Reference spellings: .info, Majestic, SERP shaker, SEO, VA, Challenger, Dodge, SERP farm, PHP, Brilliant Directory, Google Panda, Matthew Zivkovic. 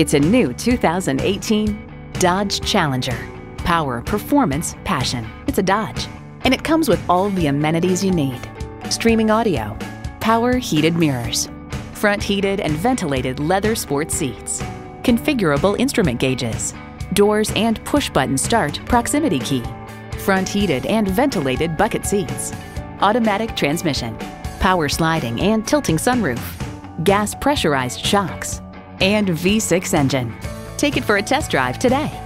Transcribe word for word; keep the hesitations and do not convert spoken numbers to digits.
It's a new two thousand eighteen Dodge Challenger. Power, performance, passion. It's a Dodge, and it comes with all the amenities you need. Streaming audio, power heated mirrors, front heated and ventilated leather sport seats, configurable instrument gauges, doors and push-button start proximity key, front heated and ventilated bucket seats, automatic transmission, power sliding and tilting sunroof, gas pressurized shocks, and V six engine. Take it for a test drive today.